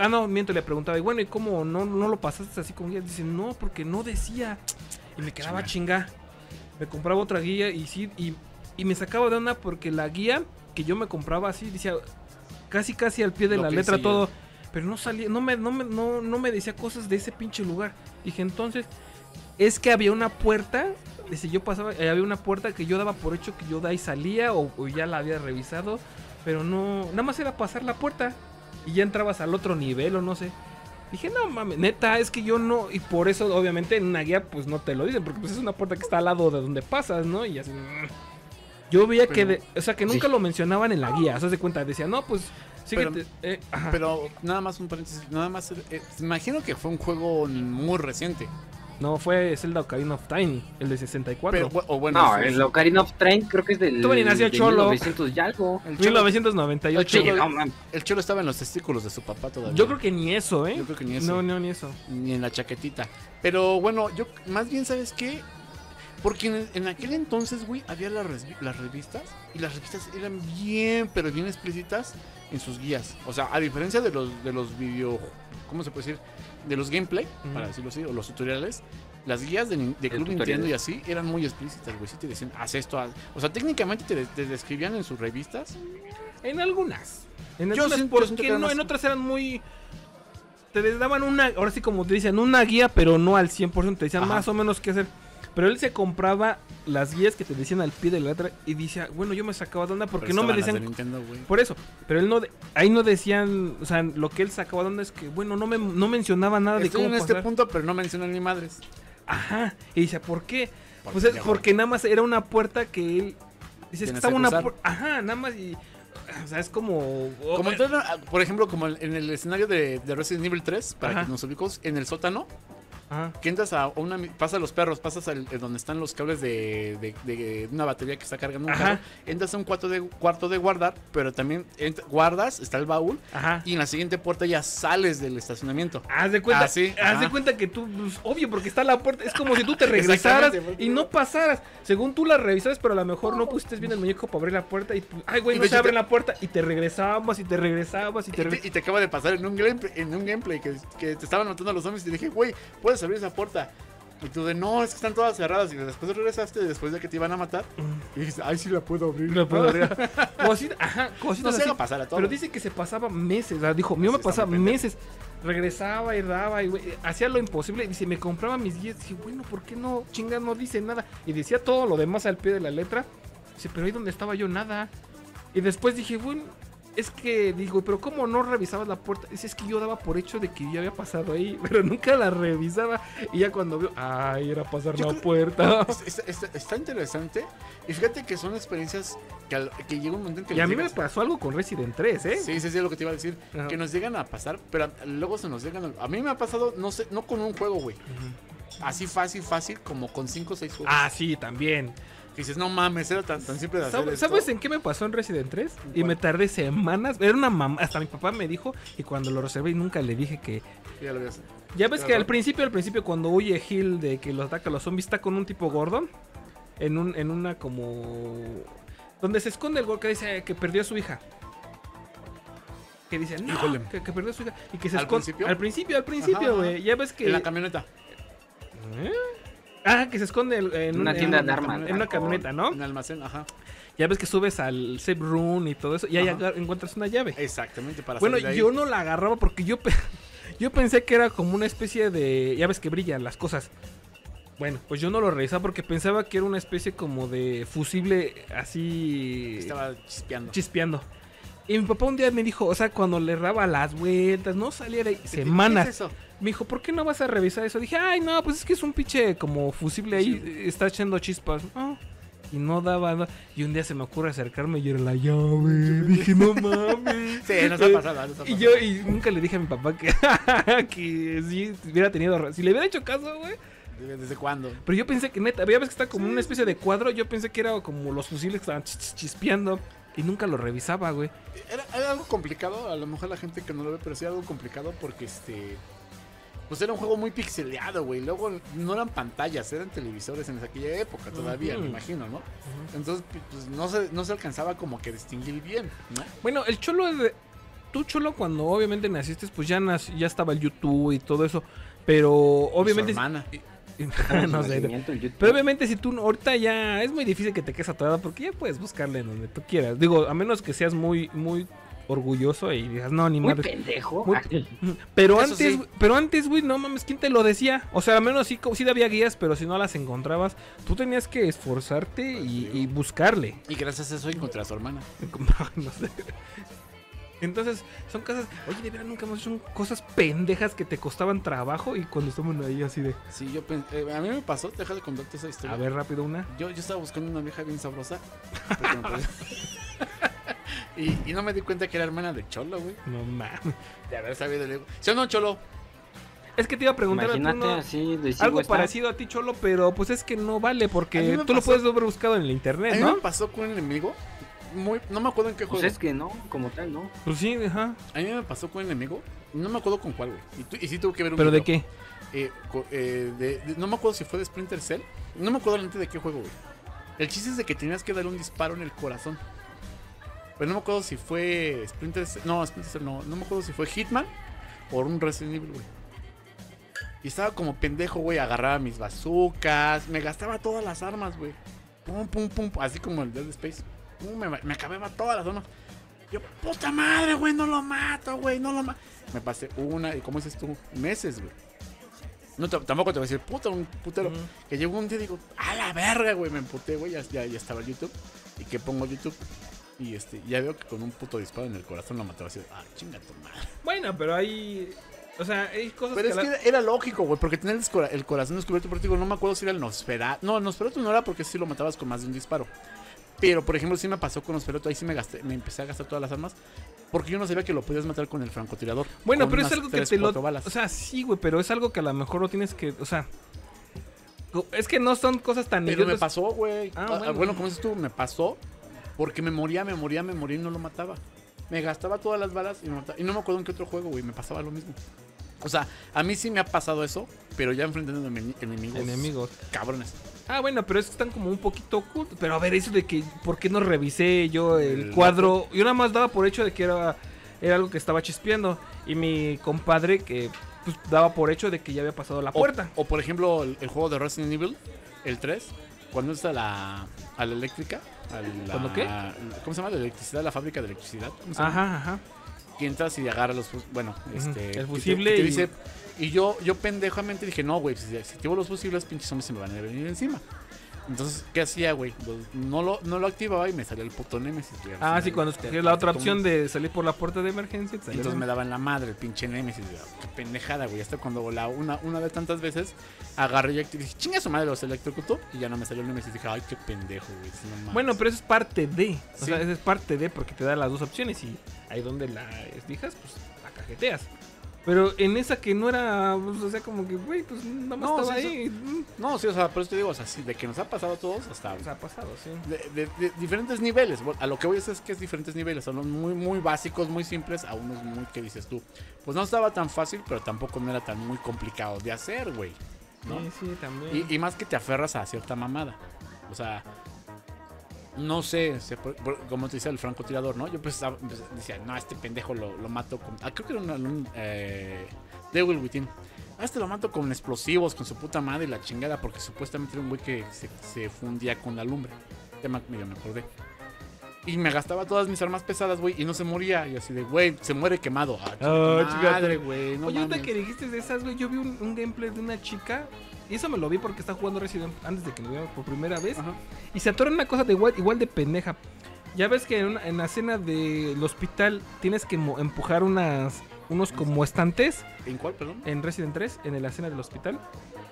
Ah, no, miento, le preguntaba. Y bueno, ¿y cómo no, no lo pasaste así como guía? Dice, no, porque no decía. Y me quedaba chinga. Me compraba otra guía y sí... Y, y me sacaba de onda porque la guía que yo me compraba así, decía... Casi, casi al pie de la letra todo. Pero no salía, no me, no, me, no, no me decía cosas de ese pinche lugar. Dije, entonces... Es que había una puerta... Dice, yo pasaba... Había una puerta que yo daba por hecho que yo de ahí salía o, o ya la había revisado... Pero no, nada más era pasar la puerta y ya entrabas al otro nivel o no sé. Dije, no mames, neta, es que yo no. Y por eso, obviamente, en una guía pues no te lo dicen, porque pues es una puerta que está al lado de donde pasas, ¿no? Y así. Yo veía pero, que, de, o sea, que nunca sí. lo mencionaban en la guía, o sea, se cuenta, decía, no, pues, síguete. Pero, eh, pero nada más un paréntesis, nada más, eh, imagino que fue un juego muy reciente. No, fue Zelda Ocarina of Time, el de sesenta y cuatro. Pero, o bueno, no, el Ocarina of Time creo que es del... Tú venís hacia Cholo. mil novecientos y algo. El Cholo, mil novecientos noventa y ocho. El Cholo, no, el Cholo estaba en los testículos de su papá todavía. Yo creo que ni eso, ¿eh? Yo creo que ni eso. No, no, ni eso. Ni en la chaquetita. Pero bueno, yo más bien, ¿sabes qué? Porque en, en aquel entonces, güey, había las, las revistas. Y las revistas eran bien, pero bien explícitas en sus guías. O sea, a diferencia de los, de los video... ¿Cómo se puede decir? De los gameplay, uh-huh. para decirlo así, o los tutoriales. Las guías de, de Club Nintendo y así eran muy explícitas, güey. Sí te decían, haz esto, haz... O sea, técnicamente te, te describían en sus revistas. En algunas. En algunas, yo porque no, más... en otras eran muy... Te daban una, ahora sí como te dicen, una guía, pero no al cien por ciento. Te decían, ajá, más o menos qué hacer. Pero él se compraba las guías que te decían al pie de la letra y decía, bueno, yo me sacaba de onda porque no me decían... De Nintendo, por eso, pero él no de... ahí no decían, o sea, lo que él sacaba de onda es que, bueno, no, me, no mencionaba nada. Estoy de cómo en pasar. Este punto, pero no mencionan ni madres. Ajá, y dice, ¿por qué? Porque, pues es, porque nada más era una puerta que él... Dice, es que estaba una puerta... Ajá, nada más y... O sea, es como... como eh... Por ejemplo, como en el escenario de, de Resident Evil tres, para ajá. que nos ubicamos, en el sótano... Ajá. Que entras a una... Pasas los perros, pasas al, donde están los cables de, de, de una batería que está cargando un carro. Entras a un cuarto de, cuarto de guardar, pero también entra, guardas, está el baúl. Ajá. Y en la siguiente puerta ya sales del estacionamiento. Haz de cuenta, ah, sí. haz de cuenta que tú... Pues, obvio, porque está la puerta. Es como si tú te regresaras y no pasaras. Según tú la revisabas, pero a lo mejor no pusiste bien el muñeco para abrir la puerta. Y ay, güey, no se abre te... la puerta. Y te regresabas y te regresabas y te regresabas. Y te, y te acaba de pasar en un gameplay, en un gameplay que, que te estaban matando a los zombies y te dije, güey, ¿puedes abrir esa puerta? Y tú de, no, es que están todas cerradas. Y después regresaste, después de que te iban a matar, y dijiste, ay, sí la puedo abrir. La puedo abrir. Cosita, ajá, cositas no, así. A pasar a todo. Pero dice que se pasaba meses. O sea, dijo, mío, sí, me pasaba meses. Regresaba y daba, y hacía lo imposible. Y dice, me compraba mis guías. Dije, bueno, ¿por qué no? Chinga, no dice nada. Y decía todo lo demás al pie de la letra. Dice, pero ahí donde estaba yo, nada. Y después dije, bueno, es que, digo, pero ¿cómo no revisabas la puerta? Dice, es que yo daba por hecho de que yo había pasado ahí, pero nunca la revisaba. Y ya cuando veo, ay, era pasar yo la creo, puerta. Es, es, es, está interesante. Y fíjate que son experiencias que, al, que llega un momento en que... Y a mí llegas. Me pasó algo con Resident tres, ¿eh? Sí, sí, sí, es lo que te iba a decir. Ajá. Que nos llegan a pasar, pero luego se nos llegan a... A mí me ha pasado, no sé, no con un juego, güey. Uh-huh. Así fácil, fácil, como con cinco o seis juegos. Ah, sí, también. Y dices, no mames, era tan, tan simple de hacer esto. ¿Sabes en qué me pasó en Resident tres? Y bueno, me tardé semanas. Era una mamá. Hasta mi papá me dijo. Y cuando lo reservé, y nunca le dije que... Ya lo voy a hacer. Ya ves, claro, que al principio, al principio, cuando huye Hill de que los ataca los zombies, está con un tipo gordo. En un, en una como... Donde se esconde el gordo que dice que perdió a su hija. Que dice, no, que, que perdió a su hija. Y que se esconde. ¿Al principio? Al principio, al principio, güey. Ya ves que... En la camioneta. ¿Eh? Ah, que se esconde en una un, tienda en, de armas. En una camioneta, ¿no? En un almacén, ajá. Ya ves que subes al safe room y todo eso. Y ahí encuentras una llave. Exactamente, para bueno, salir de ahí. Bueno, yo no la agarraba porque yo, yo pensé que era como una especie de... Ya ves que brillan las cosas. Bueno, pues yo no lo revisaba porque pensaba que era una especie como de fusible así... Estaba chispeando. Chispeando. Y mi papá un día me dijo, o sea, cuando le daba las vueltas, no salía de ahí semanas. ¿Qué es eso? Me dijo, ¿por qué no vas a revisar eso? Dije, ay, no, pues es que es un pinche como fusible ahí, sí, está echando chispas. Oh, y no daba nada. Y un día se me ocurre acercarme y era la llave. Dije, no mames. Sí, nos ha pasado, nos ha pasado. Y yo y nunca le dije a mi papá que, que sí hubiera tenido... Si le hubiera hecho caso, güey. ¿Desde cuándo? Pero yo pensé que neta, ya ves que está como sí, una especie de cuadro. Yo pensé que era como los fusibles que estaban chispeando. Y nunca lo revisaba, güey. Era, era algo complicado, a lo mejor la gente que no lo ve, pero sí era algo complicado porque este... pues era un juego muy pixeleado, güey. Luego no eran pantallas, eran televisores en aquella época todavía, uh-huh. me imagino, ¿no? Uh-huh. Entonces, pues no se, no se alcanzaba como que distinguir bien, ¿no? Bueno, el cholo de... Tú, cholo, cuando obviamente naciste, pues ya, nac... ya estaba el YouTube y todo eso. Pero obviamente... Su hermana. No sé, pero obviamente si tú ahorita ya es muy difícil que te quedes atorada porque ya puedes buscarle en donde tú quieras, digo, a menos que seas muy muy orgulloso y digas no, ni muy madre, pendejo, muy... pero eso antes, sí. pero antes, güey, no mames, ¿quién te lo decía? O sea, al menos sí, sí había guías, pero si no las encontrabas, tú tenías que esforzarte pues y, y buscarle. Y gracias a eso encontré a su hermana. No sé. Entonces, son cosas... Oye, de verdad, nunca hemos hecho cosas pendejas que te costaban trabajo y cuando estamos ahí así de... Sí, yo pensé... Eh, a mí me pasó, déjale contarte esa historia. A ver, rápido, una. Yo, yo estaba buscando una vieja bien sabrosa. y, y no me di cuenta que era hermana de cholo, güey. No mames. De haber sabido luego. ¿Sí o no, cholo? Es que te iba a preguntar a tú, ¿no? Así, algo está. Parecido a ti, cholo, pero pues es que no vale porque tú pasó... lo puedes haber buscado en el internet, ¿no? A mí me pasó con un enemigo... Muy, no me acuerdo en qué juego. Pues es que no, como tal, no. Pues sí, ajá. A mí me pasó con un enemigo. No me acuerdo con cuál, güey. Y, tu, y sí tuvo que ver un. ¿Pero video. De qué? Eh, eh, de, de, no me acuerdo si fue de Splinter Cell. No me acuerdo antes de qué juego, güey. El chiste es de que tenías que darle un disparo en el corazón. Pero no me acuerdo si fue Splinter Cell. No, Splinter Cell no. No me acuerdo si fue Hitman o un Resident Evil, güey. Y estaba como pendejo, güey. Agarraba mis bazucas. Me gastaba todas las armas, güey. Pum, pum, pum. Así como el Dead Space. Uh, me, me acababa todas las zonas. Yo, puta madre, güey, no lo mato, güey, no lo mato. Me pasé una, y ¿cómo dices tú? Meses, güey. No, tampoco te voy a decir, puta, un putero. Uh-huh. Que llegó un día y digo, a la verga, güey, me emputé, güey, ya, ya, ya estaba el YouTube. Y que pongo YouTube. Y este, ya veo que con un puto disparo en el corazón lo mataba así. Ah, chinga tu madre. Bueno, pero ahí... O sea, hay cosas. Pero que es la... que era, era lógico, güey, porque tener el corazón descubierto por ti, no me acuerdo si era el Nosferatu. No, el Nosferatu no era porque sí lo matabas con más de un disparo. Pero, por ejemplo, sí me pasó con Nosferatu. Ahí sí me gasté, me empecé a gastar todas las armas. Porque yo no sabía que lo podías matar con el francotirador. Bueno, pero es algo que te lo... Balas. O sea, sí, güey, pero es algo que a lo mejor lo tienes que... O sea... Es que no son cosas tan... Pero idiotas. Me pasó, güey. Ah, bueno. Ah, bueno, como dices tú, me pasó. Porque me moría, me moría, me moría y no lo mataba. Me gastaba todas las balas y me mataba. Y no me acuerdo en qué otro juego, güey, me pasaba lo mismo. O sea, a mí sí me ha pasado eso, pero ya enfrentando enemigos... Enemigos. Cabrones. Ah, bueno, pero es que están como un poquito ocultos. Pero a ver, eso de que... ¿Por qué no revisé yo el, el cuadro? Loco. Yo nada más daba por hecho de que era, era algo que estaba chispeando. Y mi compadre que pues, daba por hecho de que ya había pasado la puerta. O, o por ejemplo, el, el juego de Resident Evil, el tres. Cuando está la, a la eléctrica. A la, ¿cuándo qué? ¿Cómo se llama? La electricidad, la fábrica de electricidad. ¿Cómo se llama? Ajá, ajá. Que entras y agarras los... Bueno, uh-huh. este... El fusible y... Te, y... Te dice, y yo, yo pendejamente dije, no, güey, si activo los fusibles, pinches zombies se me van a venir encima. Entonces, ¿qué hacía, güey? No lo, no lo activaba y me salía el puto Nemesis. Güey, ah, sí, cuando escogías la otra opción de salir por la puerta de emergencia. Entonces me daban la madre el pinche Nemesis. Güey. Qué pendejada, güey. Hasta cuando volaba una, una de tantas veces, agarré y dije, chinga su madre, los electrocutó. Y ya no me salió el Nemesis. Dije, ay, qué pendejo, güey. No bueno, pero eso es parte de. O sí. sea, eso es parte de porque te da las dos opciones y ahí donde la fijas, pues la cajeteas. Pero en esa que no era, pues, o sea, como que, güey, pues nada más no, estaba o sea, ahí. Eso, no, sí, o sea, por eso te digo, o sea, sí, de que nos ha pasado a todos hasta... Nos ha pasado, sí. De, de, de diferentes niveles, a lo que voy a decir es que es diferentes niveles, son muy, muy básicos, muy simples, a unos muy, ¿qué dices tú? Pues no estaba tan fácil, pero tampoco no era tan muy complicado de hacer, güey, ¿no? Sí, sí, también. Y, y más que te aferras a cierta mamada, o sea... No sé, se, como te decía el francotirador, ¿no? Yo pues, pues decía, no, a este pendejo lo, lo mato con... Ah, creo que era un... un eh, Devil Within. A este lo mato con explosivos, con su puta madre y la chingada, porque supuestamente era un güey que se, se fundía con la lumbre. Ya me, me acordé. Y me gastaba todas mis armas pesadas, güey, y no se moría. Y así de, güey, se muere quemado. Ah, oh, madre, güey, no. Oye, ahorita que dijiste de esas, güey, yo vi un, un gameplay de una chica... Y eso me lo vi porque está jugando Resident Evil antes de que lo veamos por primera vez. Ajá. Y se atora una cosa de igual, igual de pendeja. Ya ves que en, una, en la escena del hospital tienes que empujar unas unos como estantes. ¿En cuál, perdón? En Resident tres, en la escena del hospital.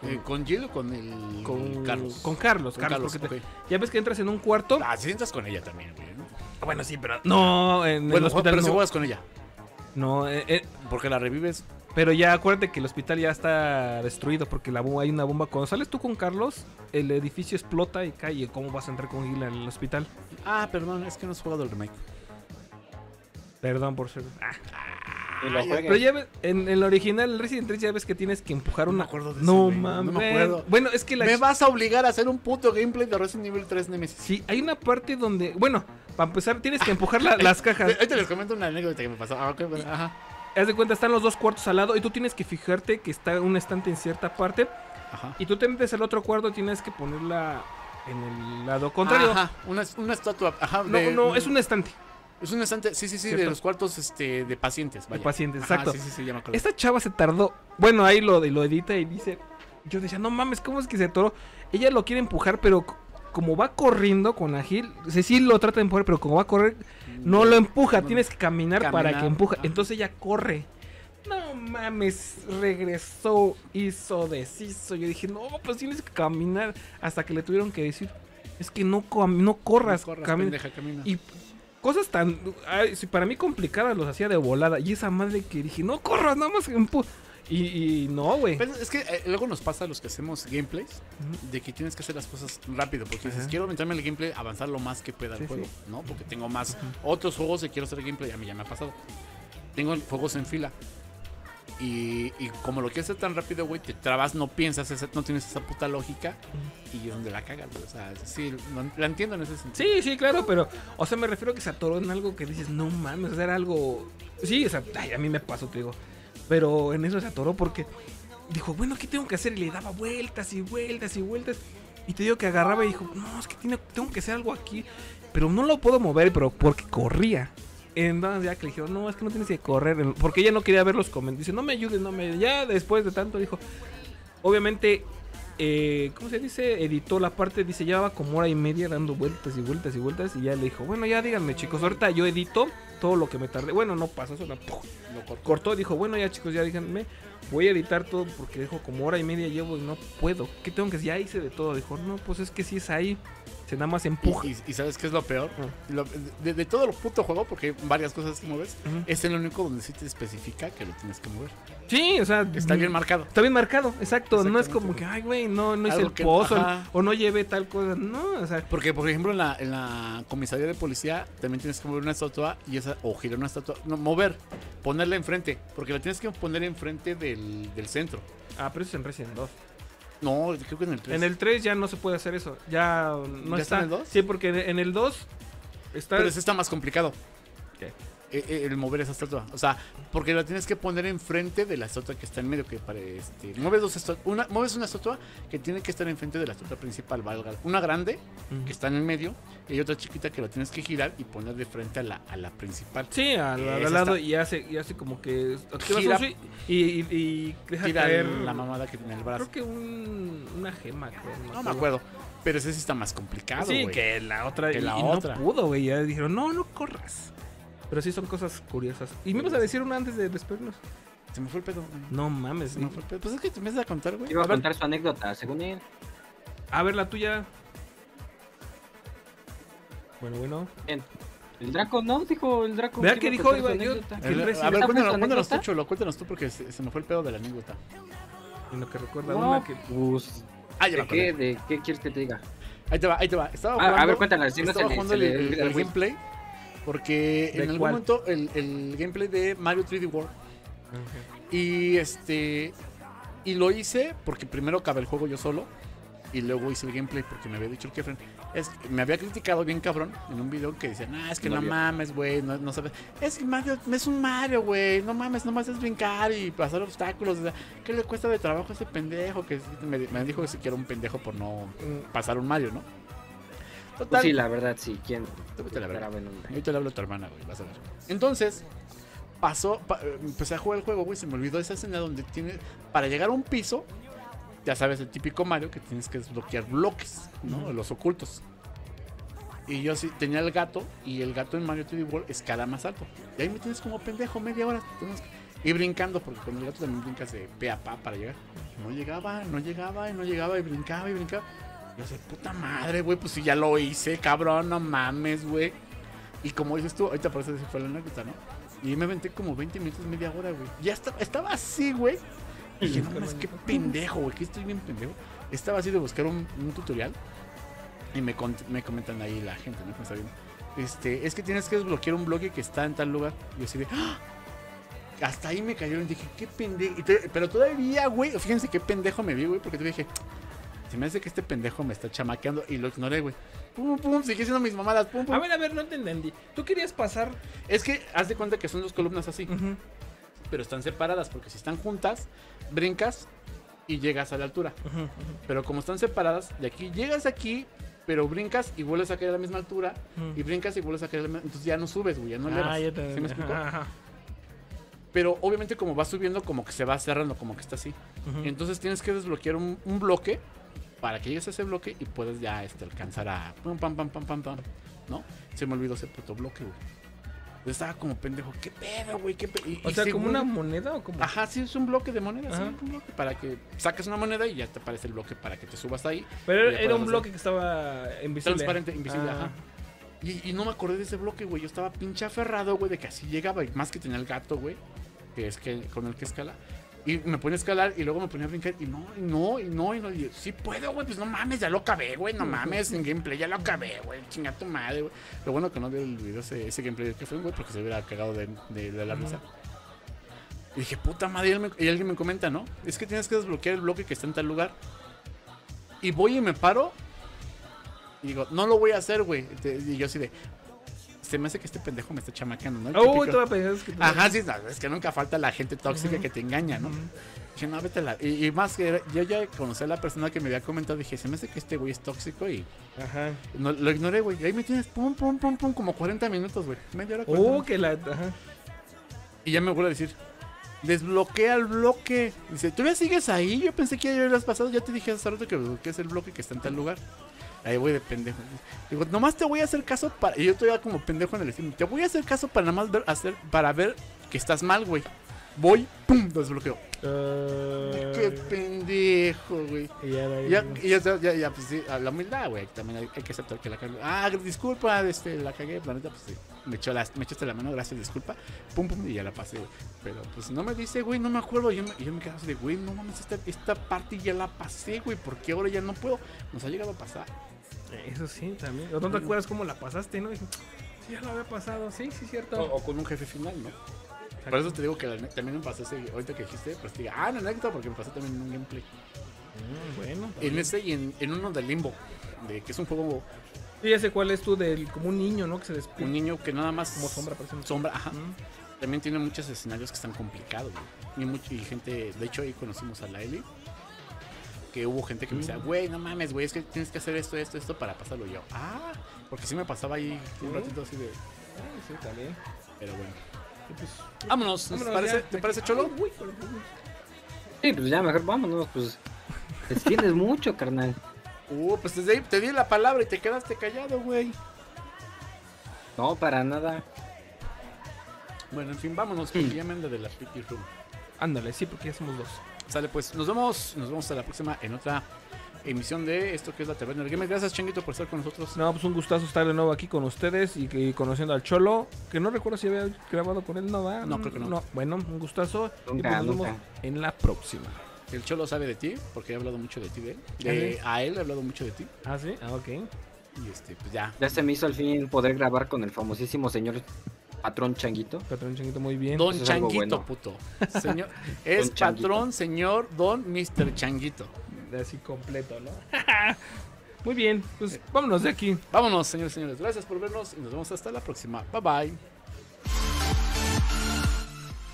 Eh, ¿Con Jill o con el con Carlos? Con Carlos, con Carlos. Carlos porque okay. te, ya ves que entras en un cuarto. Ah, si entras con ella también, güey, ¿no? Bueno, sí, pero... No, en bueno, el hospital pero no. Si juegas con ella. No, eh, eh, porque la revives... Pero ya acuérdate que el hospital ya está destruido porque la bomba, hay una bomba. Cuando sales tú con Carlos, el edificio explota y cae. ¿Cómo vas a entrar con Gila en el hospital? Ah, perdón, es que no has jugado el remake. Perdón por ser... Ah. y lo juegues. Pero ya ves, en el original, Resident Evil, ya ves que tienes que empujar una. No me acuerdo de eso. No mames. No me acuerdo. Bueno, es que la. Me vas a obligar a hacer un puto gameplay de Resident Evil tres Nemesis. Sí, hay una parte donde. Bueno, para empezar, tienes que empujar la, las cajas. Ahorita les comento una anécdota que me pasó. Ah, ok, bueno, ajá. Haz de cuenta, están los dos cuartos al lado y tú tienes que fijarte que está un estante en cierta parte. Ajá. Y tú te metes al otro cuarto y tienes que ponerla en el lado contrario. Ajá, una, una estatua. Ajá, de, no, no, es un estante. Es un estante, sí, sí, sí, ¿cierto? De los cuartos este, de pacientes. Vaya. De pacientes, exacto. Ajá, sí, sí, sí, ya me acuerdo. Esta chava se tardó. Bueno, ahí lo, lo edita y dice. Yo decía, no mames, ¿cómo es que se atoró? Ella lo quiere empujar, pero como va corriendo con ágil, o sea, sí lo trata de empujar, pero como va a correr, no lo empuja, no, tienes que caminar, caminar para que empuje. Ajá. Entonces ella corre. No mames, regresó, hizo, deshizo. Yo dije, no, pues tienes que caminar. Hasta que le tuvieron que decir, es que no, no corras, no corras camina. Pendeja, camina. Y cosas tan, ay, para mí complicadas, los hacía de volada. Y esa madre que dije, no corras, nada más empuja. Y, y no, güey. Es que eh, luego nos pasa a los que hacemos gameplays, uh-huh, de que tienes que hacer las cosas rápido. Porque uh-huh, dices, quiero meterme en el gameplay, avanzar lo más que pueda, sí, el juego, sí, ¿no? Porque tengo más uh-huh, otros juegos que quiero hacer gameplay. A mí ya me ha pasado. Tengo juegos en fila. Y, y como lo quieres hacer tan rápido, güey, te trabas, no piensas, esa, no tienes esa puta lógica. Y donde la cagas, güey. O sea, sí, la entiendo en ese sentido. Sí, sí, claro, pero, o sea, me refiero a que se atoró en algo que dices, no mames, era algo. Sí, o sea, ay, a mí me pasó, te digo. Pero en eso se atoró porque dijo, bueno, ¿qué tengo que hacer? Y le daba vueltas y vueltas y vueltas. Y te digo que agarraba y dijo, no, es que tiene, tengo que hacer algo aquí. Pero no lo puedo mover, pero porque corría. Entonces ya que le dijeron, no, es que no tienes que correr. Porque ella no quería ver los comentarios. Dice, no me ayudes, no me ayudes. Ya después de tanto dijo, obviamente, eh, ¿cómo se dice? Editó la parte, dice, llevaba como hora y media dando vueltas y vueltas y vueltas. Y ya le dijo, bueno, ya díganme, chicos, ahorita yo edito todo lo que me tardé. Bueno, no pasó eso, no, lo cortó. cortó, dijo, bueno, ya chicos, ya díganme, voy a editar todo porque dijo, como hora y media llevo y no puedo. ¿Qué tengo que hacer? Ya hice de todo. Dijo, no, pues es que sí es ahí. Se nada más empuja. ¿Y, y, y sabes qué es lo peor? Uh-huh. Lo, de, de todo el puto juego, porque varias cosas que mueves, uh-huh, es el único donde sí te especifica que lo tienes que mover. Sí, o sea. Está bien marcado. Está bien marcado, exacto. No es como que, ay, güey, no, no hice algo el que, pozo ajá, o no llevé tal cosa. No, o sea. Porque, por ejemplo, en la, en la comisaría de policía también tienes que mover una estatua y esa, o girar una estatua. No, mover, ponerla enfrente, porque la tienes que poner enfrente del, del centro. Ah, pero eso es en Resident dos. No, creo que en el tres. En el tres ya no se puede hacer eso. Ya no ¿Ya está. ¿En el dos? Sí, porque en el dos está. Pero ese está más complicado. ¿Qué? El, el mover esa estatua. O sea, porque la tienes que poner enfrente de la estatua que está en medio. Que para este. Mueves dos estatuas. Una, mueves una estatua que tiene que estar enfrente de la estatua principal. Valga. Una grande, uh-huh, que está en el medio. Y hay otra chiquita que la tienes que girar y poner de frente a la, a la principal. Sí, al, al lado. Está. Y hace, y hace como que. Gira, y, y, y deja tira caer la mamada que tiene el brazo. Creo que un, una gema. Creo, no, no me acuerdo. Pero ese sí está más complicado. Sí, wey, que la otra. Que la y, otra. Y no pudo, güey. Ya dijeron, no, no corras. Pero sí son cosas curiosas. Y me ibas a decir una antes de despedirnos. Se me fue el pedo. No mames. Se me fue el pedo. Pues es que te me vas a contar, güey. Te iba a contar su anécdota, según él. A ver, la tuya. Bueno, bueno. Bien. El Draco, no, dijo el Draco. ¿Verdad que dijo? Iba, yo, que el el, a ver, cuéntanos, cuéntanos tú, Cholo. Cuéntanos tú porque se, se me fue el pedo de la anécdota. En lo que recuerda no, una que. Pues, ah, ya ¿De qué? ¿De qué quieres que te diga? Ahí te va, ahí te va. Estaba jugando, a ver, cuéntanos. Estaba jugando el, el, el, el gameplay. Porque en algún cuál? momento el, el gameplay de Mario tres D World, okay. Y este y lo hice porque primero acabé el juego yo solo y luego hice el gameplay porque me había dicho el Kefren, es, me había criticado bien cabrón en un video que decía, nah, es que no, no mames, güey, no, no sabes, es Mario, es un Mario, güey, no mames, nomás es brincar y pasar obstáculos, o sea, ¿qué le cuesta de trabajo a ese pendejo? Que me, me dijo que si era un pendejo por no pasar un Mario, ¿no? Pues sí, la verdad, sí. ¿Quién? Tú te la verdad. Ahorita le hablo a tu hermana, güey, vas a ver. Entonces, pasó, pa, empecé a jugar el juego, güey, se me olvidó esa escena donde tienes, para llegar a un piso, ya sabes, el típico Mario, que tienes que desbloquear bloques, ¿no? Mm. Los ocultos. Y yo sí, tenía el gato, y el gato en Mario tres D World escala más alto. Y ahí me tienes como pendejo media hora, tenemos que y brincando, porque con el gato también brincas de pe a pa para llegar. No llegaba, no llegaba, y no llegaba, y brincaba, y brincaba. Yo sé, puta madre, güey, pues si ya lo hice, cabrón, no mames, güey. Y como dices tú, ahorita parece que se fue la anécdota, ¿no? Y me aventé como veinte minutos, media hora, güey. Ya está, estaba así, güey. Y dije, no mames, qué pendejo, güey, que estoy bien pendejo. Estaba así de buscar un, un tutorial. Y me, con, me comentan ahí la gente, ¿no? Me está viendo. Este, es que tienes que desbloquear un bloque que está en tal lugar. Y yo así de, ¡ah! Hasta ahí me cayeron, dije, qué pendejo. Pero todavía, güey, fíjense qué pendejo me vi, güey, porque te dije, se me hace que este pendejo me está chamaqueando, y lo ignoré, güey. Pum, pum, sigue siendo mis mamadas, pum, pum. A ver, a ver, no te entendí. ¿Tú querías pasar? Es que haz de cuenta que son dos columnas así, uh-huh, pero están separadas, porque si están juntas, brincas y llegas a la altura. Uh-huh, uh-huh. Pero como están separadas, de aquí llegas aquí, pero brincas y vuelves a caer a la misma altura, uh-huh, y brincas y vuelves a caer a la misma... Entonces ya no subes, güey, ya no elevas. Ah, ya te... ¿Sí me explico? Ajá. Pero obviamente como va subiendo, como que se va cerrando, como que está así. Uh-huh. Entonces tienes que desbloquear un, un bloque para que llegues a ese bloque y puedas ya este, alcanzar a... Pam, pam, pam, pam, pam, pam, ¿no? Se me olvidó ese puto bloque, güey. Yo estaba como pendejo, ¿qué pedo, güey? ¿Qué pedo? Y, o y sea, según... ¿como una moneda o como? Ajá, sí, es un bloque de monedas, sí, un bloque para que sacas una moneda y ya te aparece el bloque para que te subas ahí. Pero era un bloque hacer... que estaba invisible. Transparente, invisible, ah, ajá. Y, y no me acordé de ese bloque, güey. Yo estaba pinche aferrado, güey, de que así llegaba. Y más que tenía el gato, güey, que es que con el que escala. Y me ponía a escalar y luego me ponía a brincar. Y no, y no, y no, y no. Y yo, sí puedo, güey, pues no mames, ya lo acabé, güey. No mames, en gameplay ya lo acabé, güey. Chinga tu madre, güey. Lo bueno que no vi el video ese, ese gameplay que fue, güey, porque se hubiera cagado de, de, de la risa. Y dije, puta madre, y, él me, y alguien me comenta, ¿no? Es que tienes que desbloquear el bloque que está en tal lugar. Y voy y me paro. Y digo, no lo voy a hacer, güey. Y yo así de... Se me hace que este pendejo me está chamaqueando, ¿no? Oh, te voy a pensar, es que... Ajá, sí, no, es que nunca falta la gente tóxica, uh-huh, que te engaña, ¿no? Uh-huh. Dije, no, vete la... Y, y más que... Era, yo ya conocí a la persona que me había comentado. Dije, se me hace que este güey es tóxico y... Ajá. No, lo ignoré, güey. Y ahí me tienes pum, pum, pum, pum, como cuarenta minutos, güey. Media hora, cuarenta. Oh, que la... Ajá. Y ya me vuelve a decir... Desbloquea el bloque. Dice, ¿tú ya sigues ahí? Yo pensé que ya lo habías pasado. Ya te dije hace rato que desbloquees el bloque que está en tal lugar. Ahí voy de pendejo. Digo, nomás te voy a hacer caso para... Y yo estoy como pendejo en el estilo. Te voy a hacer caso para nada más ver, hacer, para ver que estás mal, güey. Voy, pum, desbloqueo. Uh... Qué pendejo, güey. Y ya, ya, ya, ya, ya, pues sí, la humildad, güey. También hay, hay que aceptar que la cagué. Ah, disculpa, este, la cagué, planeta, pues sí. Me, echó la, me echaste la mano, gracias, disculpa. Pum, pum, y ya la pasé, güey. Pero pues no me dice, güey, no me acuerdo. Yo me, yo me quedaba así de, güey, no mames, esta, esta parte ya la pasé, güey. ¿Por qué ahora ya no puedo? Nos ha llegado a pasar. Eso sí, también. ¿O no te acuerdas cómo la pasaste, no? Dije, sí, ya la había pasado, sí, sí, cierto. O, o con un jefe final, ¿no? Por eso te digo que la, también me pasó ese, ahorita que dijiste, pues te digo, ah, no, anécdota, porque me pasó también en un gameplay. Mm, bueno. También. En ese y en, en uno de Limbo, de, que es un juego... Y ya sé cuál es tú, del, como un niño, ¿no? Que se despide. Un niño que nada más... Como sombra, parece. Sombra, ajá. Mm. También tiene muchos escenarios que están complicados, güey. Y, mucho, y gente, de hecho ahí conocimos a la Eli, que hubo gente que me decía, güey, no mames, güey, es que tienes que hacer esto, esto, esto para pasarlo yo. Ah, porque sí me pasaba ahí un ratito así de... Ay, sí, también. Pero bueno. Pues, vámonos, vámonos ¿te parece, ¿te parece cholo? Ay, uy, sí, pues ya mejor vámonos, pues te tienes mucho, carnal. Uh, pues desde ahí te di la palabra y te quedaste callado, güey. No, para nada. Bueno, en fin, vámonos, que ya me anda de la Pipi Room. Ándale, sí, porque ya somos dos. Sale, pues, nos vemos, nos vemos a la próxima en otra emisión de esto que es La Taberna del Gamer. Gracias, Changuito, por estar con nosotros. No, pues un gustazo estar de nuevo aquí con ustedes y, y conociendo al Cholo, que no recuerdo si había grabado con él, ¿no va? No, creo que no. no. Bueno, un gustazo. Y pues nos vemos en la próxima. El Cholo sabe de ti, porque he hablado mucho de ti de él. De, a él he hablado mucho de ti. Ah, sí, ah, ok. Y este, pues ya. Ya se me hizo al fin poder grabar con el famosísimo señor Patrón Changuito. Patrón Changuito, muy bien. Don Eso Changuito, bueno. puto. Señor, es don Patrón, Changuito. Señor, Don mister Changuito. Así completo, ¿no? Muy bien, pues vámonos de aquí. Vámonos, señores y señores. Gracias por vernos y nos vemos hasta la próxima. Bye, bye.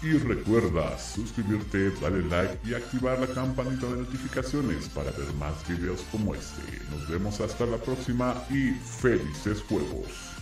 Y recuerda suscribirte, darle like y activar la campanita de notificaciones para ver más videos como este. Nos vemos hasta la próxima y felices juegos.